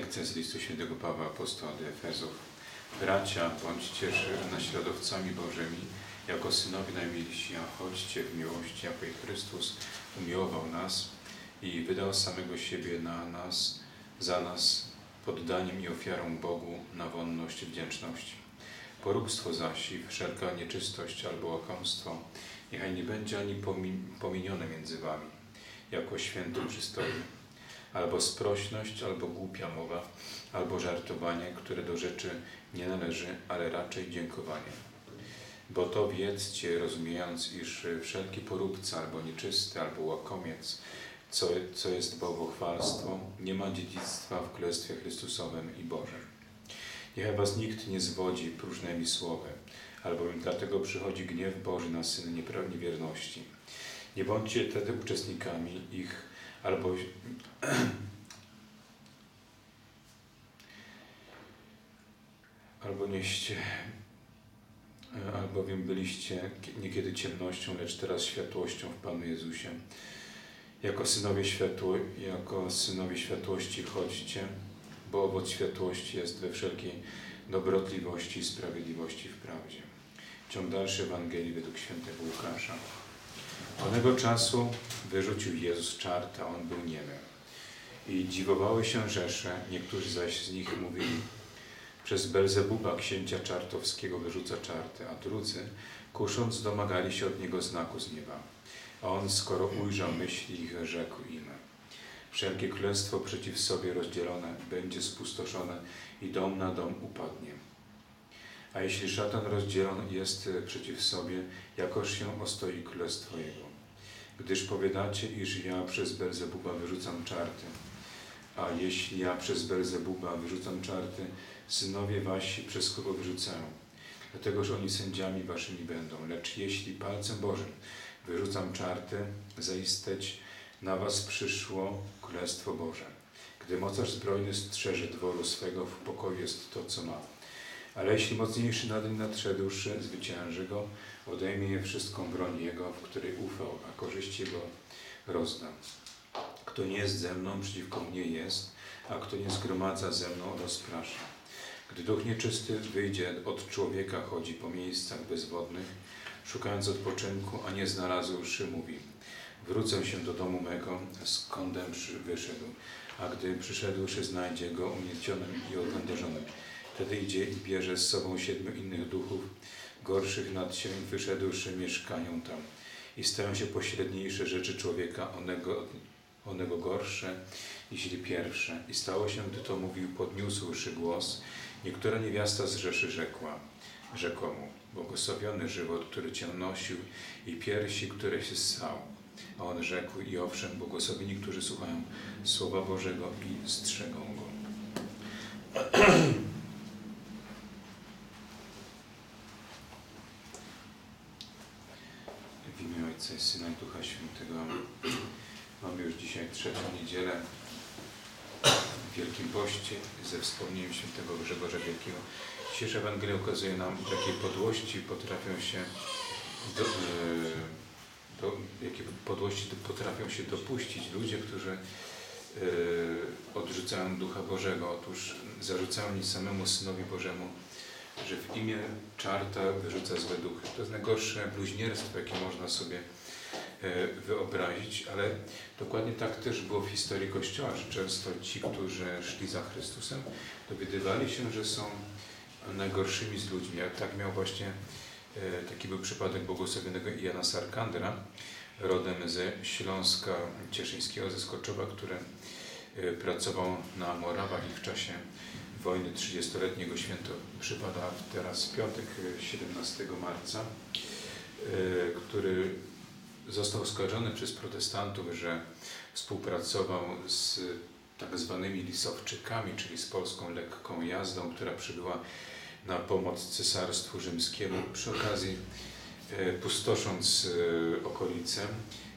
lekcja z listu św. Pawła Apostoła do Efezów. Bracia, bądźcie naśladowcami Bożymi, jako synowie najmilsi, a chodźcie w miłości, jakiej Chrystus umiłował nas i wydał samego siebie za nas, poddaniem i ofiarą Bogu na wonność wdzięczności. Poróbstwo zaś i wszelka nieczystość albo łakomstwo, niechaj nie będzie ani pominione między wami, jako święty przystoi, albo sprośność, albo głupia mowa, albo żartowanie, które do rzeczy nie należy, ale raczej dziękowanie. Bo to wiedzcie, rozumiejąc, iż wszelki poróbca, albo nieczysty, albo łakomiec, co jest bałwochwalstwo, nie ma dziedzictwa w Królestwie Chrystusowym i Bożym. Niech was nikt nie zwodzi próżnymi słowy, albowiem dlatego przychodzi gniew Boży na syny niewierności. Nie bądźcie tedy uczestnikami ich, albowiem byliście niekiedy ciemnością, lecz teraz światłością w Panu Jezusie. Jako synowie światłości chodźcie, bo owoc światłości jest we wszelkiej dobrotliwości i sprawiedliwości w prawdzie. Ciąg dalszy Ewangelii według świętego Łukasza. Onego czasu wyrzucił Jezus czarta, on był niemy. I dziwowały się rzesze, niektórzy zaś z nich mówili: przez Belzebuba, księcia czartowskiego, wyrzuca czarty, a drudzy, kusząc, domagali się od niego znaku z nieba. A on, skoro ujrzał myśli ich, rzekł im: wszelkie królestwo przeciw sobie rozdzielone będzie spustoszone i dom na dom upadnie. A jeśli szatan rozdzielony jest przeciw sobie, jakoż się ostoi królestwo jego? Gdyż powiadacie, iż ja przez Belzebuba wyrzucam czarty. A jeśli ja przez Belzebuba wyrzucam czarty, synowie wasi przez kogo wyrzucają? Dlategoż oni sędziami waszymi będą. Lecz jeśli palcem Bożym wyrzucam czarty, zaisteć na was przyszło Królestwo Boże. Gdy mocarz zbrojny strzeże dworu swego, w pokoju jest to, co ma. Ale jeśli mocniejszy nań nadszedłszy, zwycięży go, odejmie wszystką broń jego, w której ufał, a korzyści go rozda. Kto nie jest ze mną, przeciwko mnie jest, a kto nie zgromadza ze mną, rozprasza. Gdy duch nieczysty wyjdzie od człowieka, chodzi po miejscach bezwodnych, szukając odpoczynku, a nie znalazłszy, mówi: wrócę się do domu mego, skądem wyszedł. A gdy przyszedłszy, znajdzie go umiecionym i odwędrzonym. Wtedy idzie i bierze z sobą 7 innych duchów, gorszych nad siebie, wyszedłszy, mieszkają tam. I stają się pośredniejsze rzeczy człowieka, onego gorsze, jeśli pierwsze. I stało się, gdy to mówił, podniósłszy głos, niektóra niewiasta z Rzeszy rzekła mu: błogosławiony żywot, który cię nosił, i piersi, które się ssał. A on rzekł: i owszem, błogosławieni, którzy słuchają Słowa Bożego i strzegą go. W imię Ojca i Syna i Ducha Świętego. Mamy już dzisiaj trzecią niedzielę w Wielkim Poście ze wspomnieniem świętego Grzegorza Wielkiego. Dzisiejsza Ewangelia okazuje nam, jakiej podłości potrafią się dopuścić ludzie, którzy odrzucają Ducha Bożego. Otóż zarzucają mi samemu Synowi Bożemu, że w imię czarta wyrzuca złe duchy. To jest najgorsze bluźnierstwo, jakie można sobie wyobrazić, ale dokładnie tak też było w historii Kościoła, że często ci, którzy szli za Chrystusem, dowiadywali się, że są najgorszymi z ludźmi. A tak miał właśnie, taki był przypadek błogosławionego Jana Sarkandera, rodem ze Śląska Cieszyńskiego, ze Skoczowa, który pracował na Morawach i w czasie wojny 30-letniego święto przypada teraz piątek 17 marca, który został oskarżony przez protestantów, że współpracował z tak zwanymi Lisowczykami, czyli z polską lekką jazdą, która przybyła na pomoc Cesarstwu Rzymskiemu. Przy okazji, pustosząc okolice,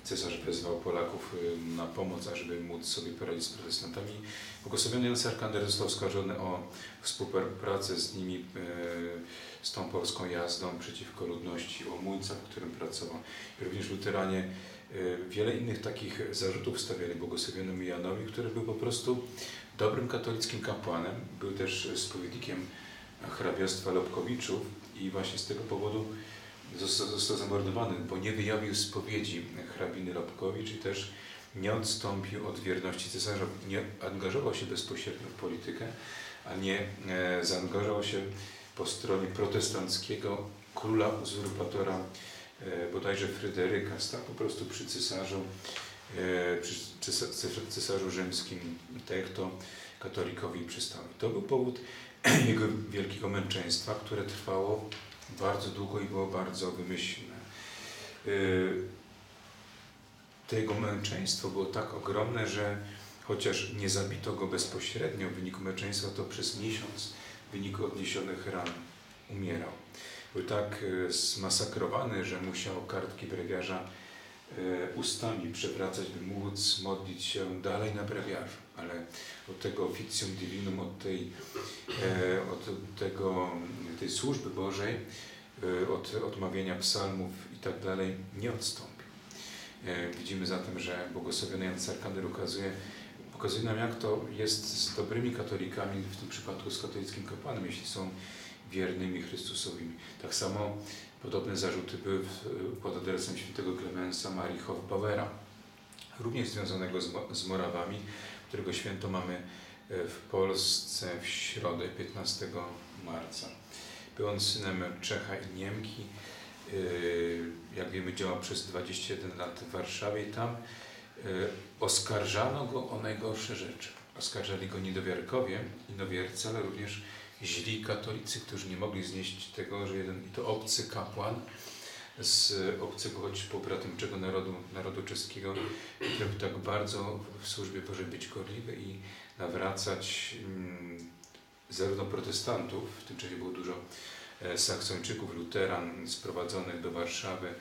cesarz wezwał Polaków na pomoc, ażeby móc sobie poradzić z protestantami. Błogosławiony Jan Sarkander został oskarżony o współpracę z nimi, z tą polską jazdą przeciwko ludności, o Muńcach, w którym pracował. Również luteranie wiele innych takich zarzutów stawiali błogosławionemu Janowi, który był po prostu Dobrym katolickim kapłanem, był też spowiednikiem hrabiostwa Lobkowiczów i właśnie z tego powodu został zamordowany, bo nie wyjawił spowiedzi hrabiny Lobkowicz i też nie odstąpił od wierności cesarza, nie angażował się bezpośrednio w politykę, a nie zaangażował się po stronie protestanckiego króla uzurpatora, bodajże Fryderyka, stał po prostu przy cesarzu rzymskim, tak jak to katolikowi przystało. To był powód jego wielkiego męczeństwa, które trwało bardzo długo i było bardzo wymyślne. To jego męczeństwo było tak ogromne, że chociaż nie zabito go bezpośrednio w wyniku męczeństwa, to przez miesiąc w wyniku odniesionych ran umierał. Był tak zmasakrowany, że musiał kartki brewiarza ustami przewracać, by móc modlić się dalej na brewiarzu, ale od tego officium divinum, od tej służby Bożej, od odmawiania psalmów i tak dalej nie odstąpił. Widzimy zatem, że błogosławiony Jan Sarkander pokazuje nam, jak to jest z dobrymi katolikami, w tym przypadku z katolickim kapłanem, jeśli są wiernymi Chrystusowymi. Tak samo podobne zarzuty były pod adresem świętego Klemensa Marii Hofbauera, również związanego z Morawami, którego święto mamy w Polsce w środę 15 marca. Był on synem Czecha i Niemki. Jak wiemy, działał przez 21 lat w Warszawie i tam oskarżano go o najgorsze rzeczy. Oskarżali go niedowiarkowie, niedowiercy, ale również źli katolicy, którzy nie mogli znieść tego, że jeden i to obcy kapłan z obcego, choć pobratymczego narodu czeskiego, który tak bardzo w służbie Bożej być gorliwy i nawracać zarówno protestantów, w tym czasie było dużo Saksończyków, luteran sprowadzonych do Warszawy,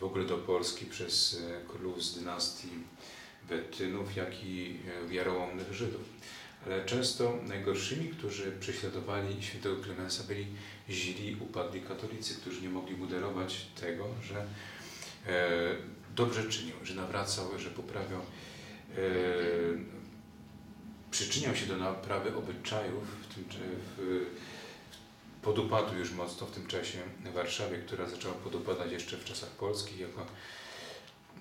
w ogóle do Polski przez królów z dynastii Wetynów, jak i wiarołomnych Żydów. Ale często najgorszymi, którzy prześladowali świętego Klemensa, byli źli, upadli katolicy, którzy nie mogli moderować tego, że dobrze czynił, że nawracał, że poprawiał, przyczyniał się do naprawy obyczajów podupadł już mocno w tym czasie w Warszawie, która zaczęła podupadać jeszcze w czasach polskich, jako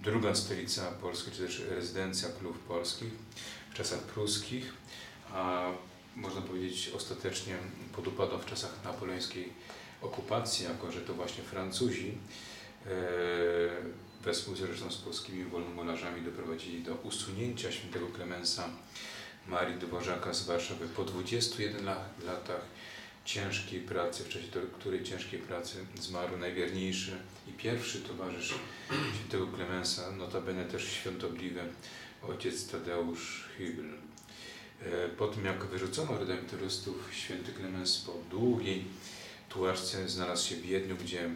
druga stolica Polski, czy też rezydencja królów polskich w czasach pruskich, a można powiedzieć ostatecznie podupadła w czasach napoleońskiej okupacji, jako że to właśnie Francuzi wespół zresztą z polskimi wolnomolarzami doprowadzili do usunięcia świętego Klemensa Marii Dworzaka z Warszawy po 21 latach ciężkiej pracy, w czasie której ciężkiej pracy zmarł najwierniejszy i pierwszy towarzysz świętego Klemensa, notabene też świątobliwy ojciec Tadeusz Hübl. Po tym, jak wyrzucono redemptorystów, święty Klemens po długiej tułaczce znalazł się w Wiedniu, gdzie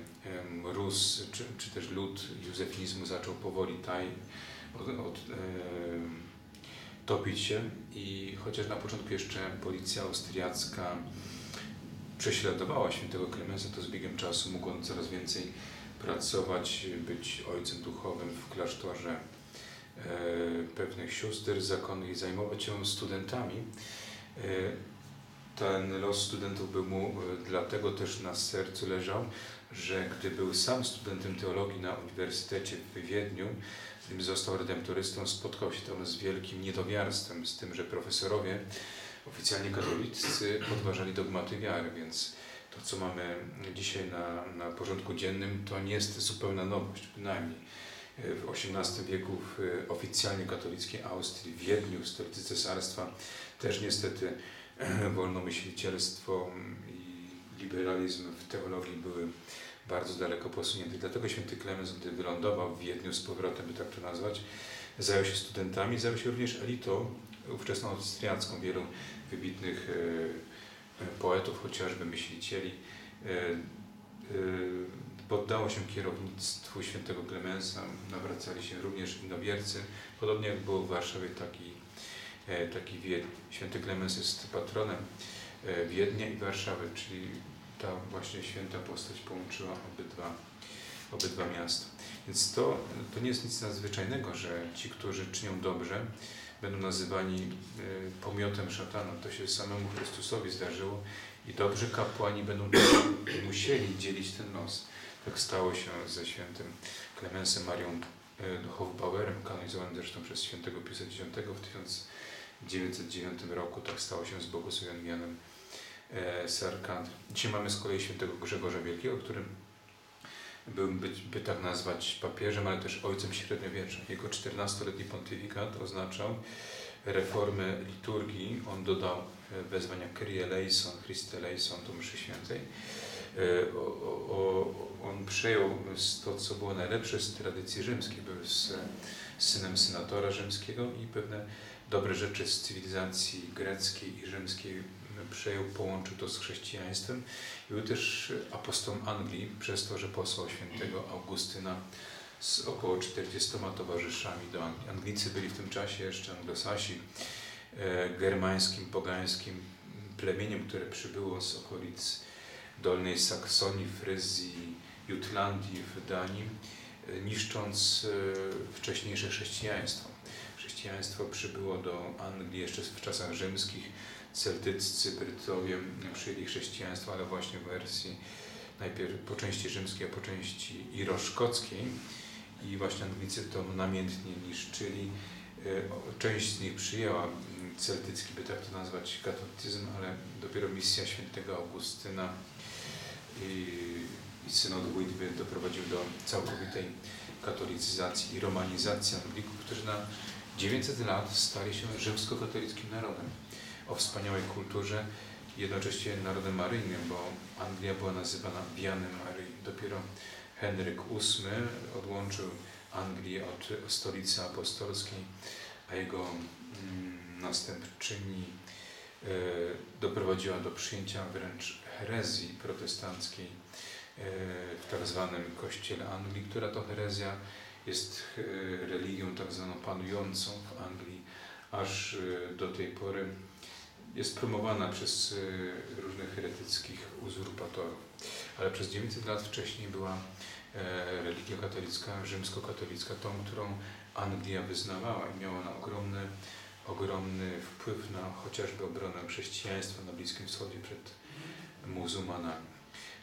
mróz, czy też lud józefinizmu zaczął powoli topić się i chociaż na początku jeszcze policja austriacka prześladowała świętego Klemensa, to z biegiem czasu mógł on coraz więcej pracować, być ojcem duchowym w klasztorze pewnych sióstr zakonnych i zajmować się studentami. Ten los studentów był mu dlatego też na sercu leżał, że gdy był sam studentem teologii na Uniwersytecie w Wiedniu, gdy został redemptorystą, spotkał się tam z wielkim niedowiarstwem, z tym, że profesorowie oficjalnie katolicy podważali dogmaty wiary, więc to, co mamy dzisiaj na porządku dziennym, to nie jest zupełna nowość, bynajmniej. W XVIII wieku w oficjalnie katolickiej Austrii, w Wiedniu, stolicy cesarstwa, też niestety wolnomyślicielstwo i liberalizm w teologii były bardzo daleko posunięte. Dlatego święty Klemens, gdy wylądował w Wiedniu z powrotem, by tak to nazwać, zajął się studentami, zajął się również elitą ówczesną austriacką, wielu wybitnych poetów, chociażby myślicieli, poddało się kierownictwu świętego Klemensa, nawracali się również innowiercy, podobnie jak było w Warszawie, taki Wiedeń. Święty Klemens jest patronem Wiednia i Warszawy, czyli ta właśnie święta postać połączyła obydwa miasta. Więc to nie jest nic nadzwyczajnego, że ci, którzy czynią dobrze, będą nazywani pomiotem szatana. To się samemu Chrystusowi zdarzyło i dobrzy kapłani będą musieli dzielić ten los. Tak stało się ze świętym Klemensem Marią Hofbauerem, kanonizowanym zresztą przez świętego Piusa X w 1909 roku. Tak stało się z błogosławionym Janem Sarkanderem. Dzisiaj mamy z kolei świętego Grzegorza Wielkiego, którym byłby, by tak nazwać, papieżem, ale też ojcem średniowiecza. Jego 14-letni pontyfikat oznaczał reformę liturgii. On dodał wezwania Kyrie eleison, Christe eleison do mszy świętej. On przejął to, co było najlepsze z tradycji rzymskiej. Był synem senatora rzymskiego i pewne dobre rzeczy z cywilizacji greckiej i rzymskiej przejął, połączył to z chrześcijaństwem. I był też apostołem Anglii, przez to, że posłał świętego Augustyna z około 40 towarzyszami do Anglii. Anglicy byli w tym czasie jeszcze Anglosasi, germańskim, pogańskim plemieniem, które przybyło z okolic Dolnej Saksonii, Fryzji, Jutlandii, w Danii, niszcząc wcześniejsze chrześcijaństwo. Chrześcijaństwo przybyło do Anglii jeszcze w czasach rzymskich. Celtyccy, Brytowie przyjęli chrześcijaństwo, ale właśnie w wersji najpierw po części rzymskiej, a po części iroszkockiej. I właśnie Anglicy to namiętnie niszczyli. Część z nich przyjęła celtycki, by tak to nazwać, katolicyzm, ale dopiero misja świętego Augustyna i synod Łitwy doprowadził do całkowitej katolicyzacji i romanizacji Anglików, którzy na 900 lat stali się rzymskokatolickim narodem o wspaniałej kulturze, jednocześnie narodem maryjnym, bo Anglia była nazywana Wianem Maryi. Dopiero Henryk VIII odłączył Anglię od stolicy apostolskiej, a jego następczyni doprowadziła do przyjęcia wręcz herezji protestanckiej w tak zwanym kościele Anglii, która to herezja jest religią tak zwaną panującą w Anglii. Aż do tej pory jest promowana przez różnych heretyckich uzurpatorów. Ale przez 900 lat wcześniej była religia katolicka, rzymskokatolicka, tą, którą Anglia wyznawała i miała na ogromny wpływ na chociażby obronę chrześcijaństwa na Bliskim Wschodzie przed muzułmanami.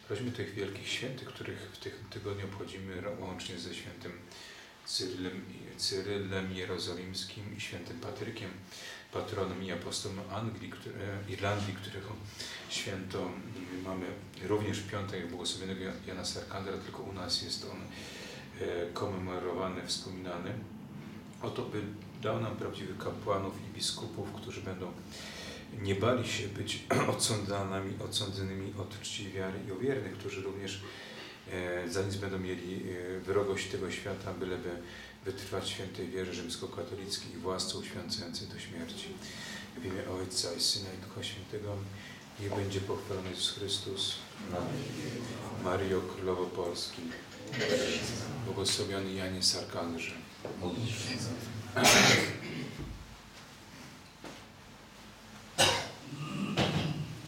Prośmy tych wielkich świętych, których w tym tygodniu obchodzimy łącznie ze świętym Cyrylem Jerozolimskim i świętym Patrykiem, patronem i apostołem Irlandii, którego święto mamy również w piątek błogosławionego Jana Sarkandera, tylko u nas jest on komemorowany, wspominany. Oto by dał nam prawdziwych kapłanów i biskupów, którzy będą nie bali się być odsądzonymi od czci wiary i uwiernych, którzy również za nic będą mieli wrogość tego świata, byleby wytrwać świętej wierze rzymskokatolickiej i własce uświęcającej do śmierci. W imię Ojca i Syna i Ducha Świętego, niech będzie pochwalony Jezus Chrystus. Mario, Królowo Polski, błogosławiony Janie Sarkanderze.